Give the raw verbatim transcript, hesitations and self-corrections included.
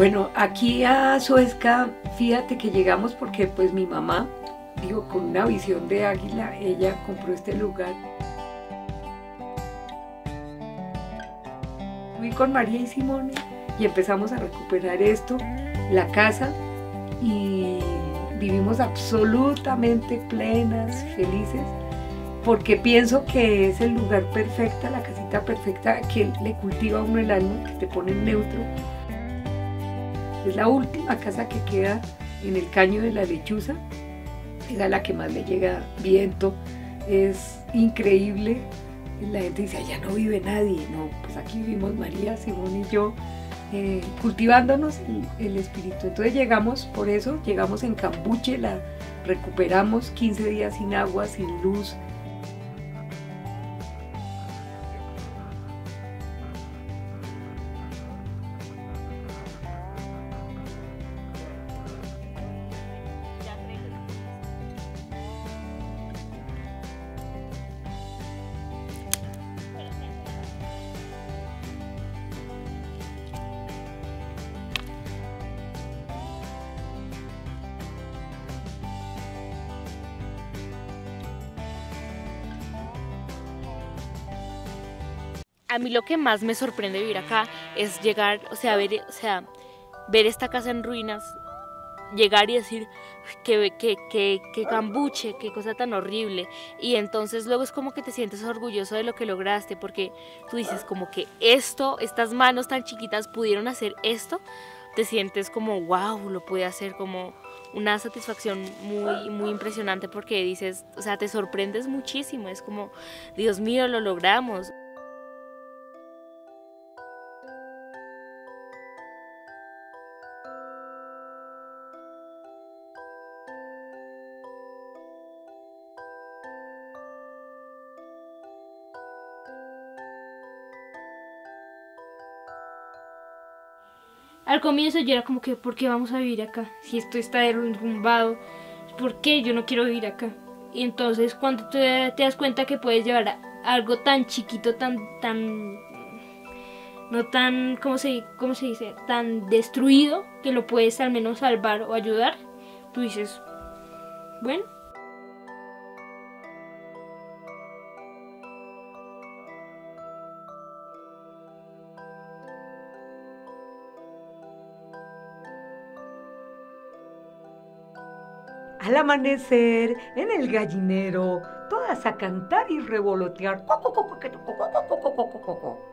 Bueno, aquí a Suesca, fíjate que llegamos porque pues mi mamá, digo, con una visión de águila, ella compró este lugar. Fui con María y Simone y empezamos a recuperar esto, la casa, y vivimos absolutamente plenas, felices, porque pienso que es el lugar perfecto, la casita perfecta que le cultiva a uno el alma, que te pone en neutro. Es la última casa que queda en el Caño de la Lechuza, es a la que más le llega viento, es increíble. La gente dice, allá no vive nadie. No, pues aquí vivimos María, Simón y yo, eh, cultivándonos el, el espíritu. Entonces llegamos, por eso, llegamos en Cambuche, la recuperamos, quince días sin agua, sin luz. A mí lo que más me sorprende vivir acá es llegar, o sea, ver, o sea, ver esta casa en ruinas, llegar y decir que, que, que, que Cambuche, qué cosa tan horrible. Y entonces luego es como que te sientes orgulloso de lo que lograste, porque tú dices como que esto, estas manos tan chiquitas pudieron hacer esto, te sientes como wow, lo pude hacer, como una satisfacción muy, muy impresionante, porque dices, o sea, te sorprendes muchísimo, es como, Dios mío, lo logramos. Al comienzo yo era como que, ¿por qué vamos a vivir acá? Si esto está derrumbado, ¿por qué yo no quiero vivir acá? Y entonces cuando te, te das cuenta que puedes llevar algo tan chiquito, tan, tan, no tan, ¿cómo se, cómo se dice? Tan destruido, que lo puedes al menos salvar o ayudar, tú dices, bueno. Al amanecer, en el gallinero, todas a cantar y revolotear. ¡Coco, coco, coco, coco, coco, coco, coco!